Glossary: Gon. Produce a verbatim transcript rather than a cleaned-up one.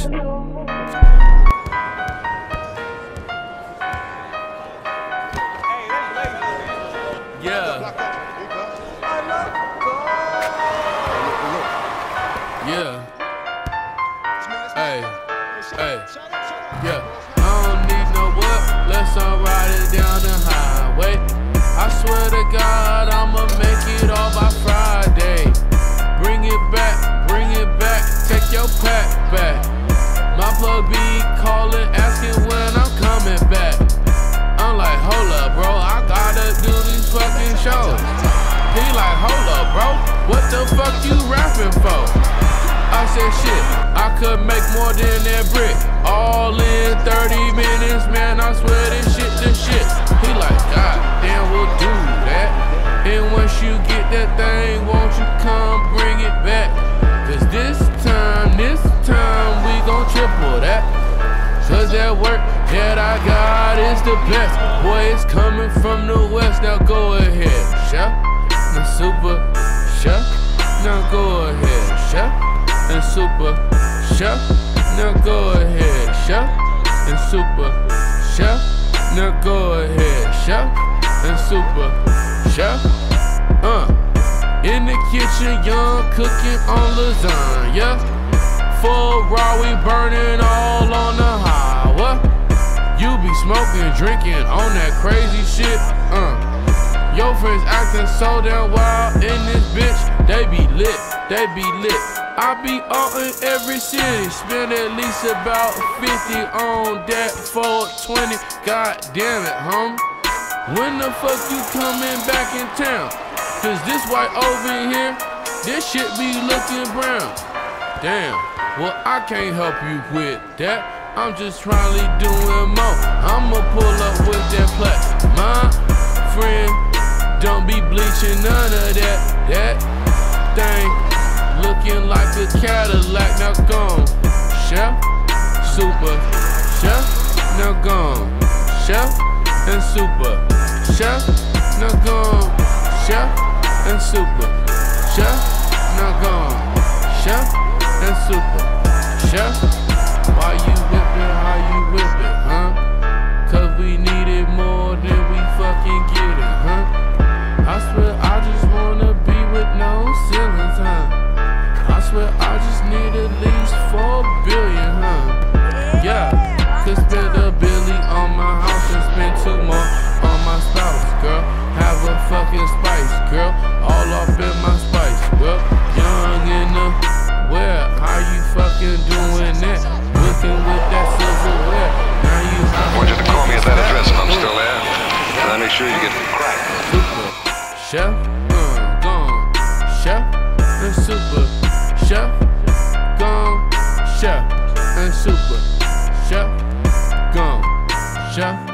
much. Yeah. Yeah. Hey. Hey. Yeah. I don't need no whip. Let's all ride it down the highway. I swear to God, I'ma make it all by Friday. Bring it back. Bring it back. Take your pack back. My plug be calling, asking when I'm coming back. I'm like, hold up, bro. I gotta do these fucking shows. He like, hold up, bro, what the fuck you rapping for? I said, shit, I could make more than that brick. All in thirty minutes, man, I swear this shit, this shit. He like, God damn, we'll do that. And once you get that thing, won't you come bring it back? Cause this time, this time, we gon' triple that. Cause that work that I got is the best. Boy, it's coming from the west, now go ahead, chef. And super chef, now go ahead, chef. And super chef, now go ahead, chef. And super chef, now go ahead, chef. And super chef, uh. In the kitchen, young, cooking on lasagna. Full raw, we burning all on the highway. You be smoking, drinking on that crazy shit, uh. Your friends acting so damn wild in this bitch. They be lit, they be lit. I be out in every city. Spend at least about fifty on that four twenty. God damn it, homie. When the fuck you coming back in town? Cause this white over here, this shit be looking brown. Damn, well I can't help you with that. I'm just trying to do doing more. I'ma pull up with that plaque. My friend, don't be bleaching none of that, that thing looking like a Cadillac, now gone, chef, super, chef, now gone, chef, and super, chef, now gone, chef, and super, chef, now gone, chef, and super, chef, why you whipping, how you whipping, huh, cause we need it more than we fucking get it, huh. I swear I just wanna be with no ceilings, huh? I swear I just need at least four billion, huh? Yeah, could spend a billy on my house and spend two more on my spouse, girl. Have a fucking spice, girl, all up in my spice, girl. Young in the where? How you fucking doing that? Looking with that silverware. Now you have I want you to call me at that address and I'm still there. And I make sure you get cracked. Chef, uh, gone, chef, and super, chef, gone, chef, and super, chef, gone, chef.